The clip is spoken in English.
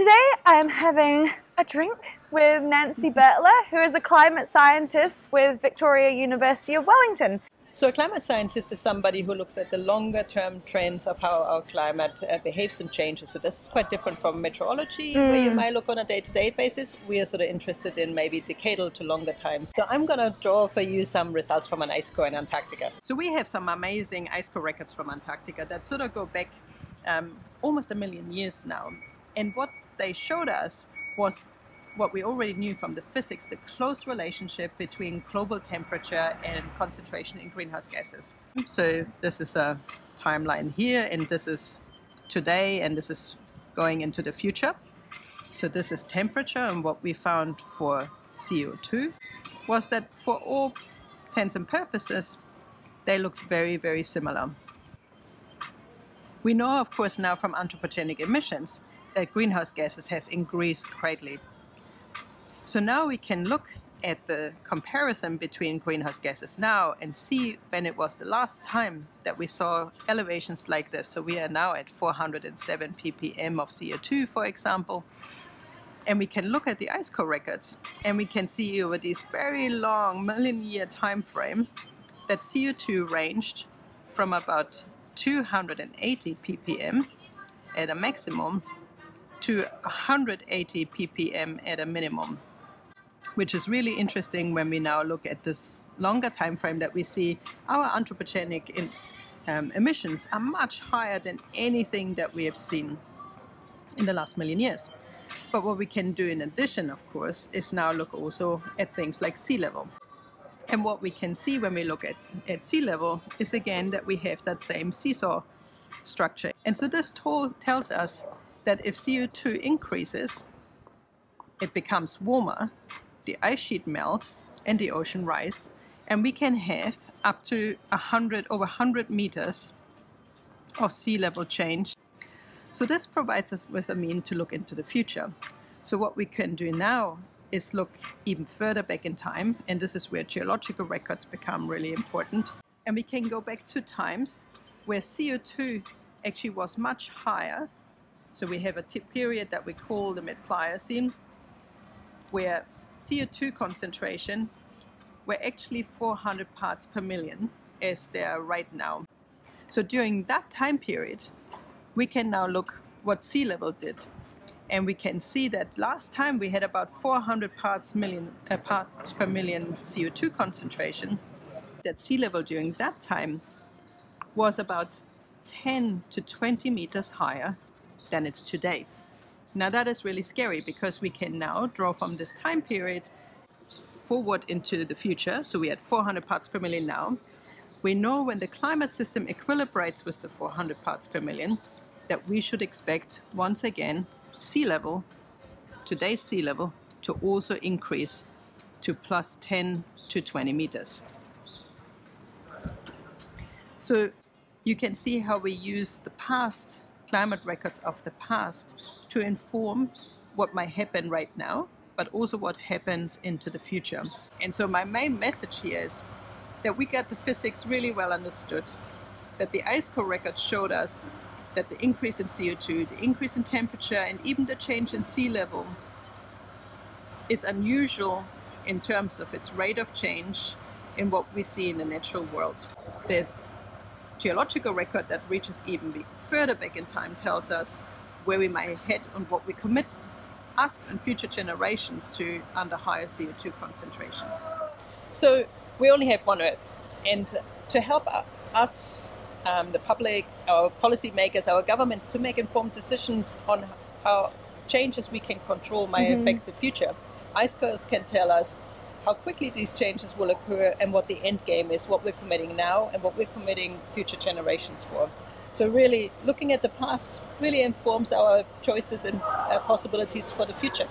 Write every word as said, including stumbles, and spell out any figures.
Today I'm having a drink with Nancy Bertler, who is a climate scientist with Victoria University of Wellington. So a climate scientist is somebody who looks at the longer term trends of how our climate uh, behaves and changes. So this is quite different from meteorology, mm. where you might look on a day-to-day basis. We are sort of interested in maybe decadal to longer times. So I'm going to draw for you some results from an ice core in Antarctica. So we have some amazing ice core records from Antarctica that sort of go back um, almost a million years now. And what they showed us was what we already knew from the physics, the close relationship between global temperature and concentration in greenhouse gases. So this is a timeline here, and this is today, and this is going into the future. So this is temperature, and what we found for C O two was that for all intents and purposes, they looked very, very similar. We know, of course, now from anthropogenic emissions that greenhouse gases have increased greatly. So now we can look at the comparison between greenhouse gases now and see when it was the last time that we saw elevations like this. So we are now at four hundred seven p p m of C O two, for example. And we can look at the ice core records, and we can see over this very long million-year time frame that C O two ranged from about two hundred eighty p p m at a maximum to one hundred eighty p p m at a minimum, which is really interesting when we now look at this longer time frame that we see our anthropogenic in, um, emissions are much higher than anything that we have seen in the last million years. But what we can do in addition, of course, is now look also at things like sea level. And what we can see when we look at, at sea level is again that we have that same seesaw structure. And so this tool tells us that if C O two increases, it becomes warmer, the ice sheet melt and the ocean rise, and we can have up to one hundred over one hundred meters of sea level change. So this provides us with a mean to look into the future. So what we can do now is look even further back in time, and this is where geological records become really important. And we can go back to times where C O two actually was much higher. So we have a period that we call the mid-Pliocene, where C O two concentration were actually four hundred parts per million, as they are right now. So during that time period, we can now look what sea level did. And we can see that last time we had about four hundred parts per million C O two concentration. That sea level during that time was about ten to twenty meters higher than it's today. Now that is really scary, because we can now draw from this time period forward into the future. So we had four hundred parts per million now. We know when the climate system equilibrates with the four hundred parts per million that we should expect once again sea level, today's sea level, to also increase to plus ten to twenty meters. So you can see how we use the past climate records of the past to inform what might happen right now, but also what happens into the future. And so my main message here is that we got the physics really well understood, that the ice core records showed us that the increase in C O two, the increase in temperature, and even the change in sea level is unusual in terms of its rate of change in what we see in the natural world. The geological record that reaches even further back in time tells us where we might head and what we commit us and future generations to under higher C O two concentrations. So we only have one Earth, and to help us, um, the public, our policymakers, our governments, to make informed decisions on how changes we can control might mm-hmm. affect the future, ice cores can tell us how quickly these changes will occur and what the end game is, what we're committing now and what we're committing future generations for. So really, looking at the past really informs our choices and our possibilities for the future.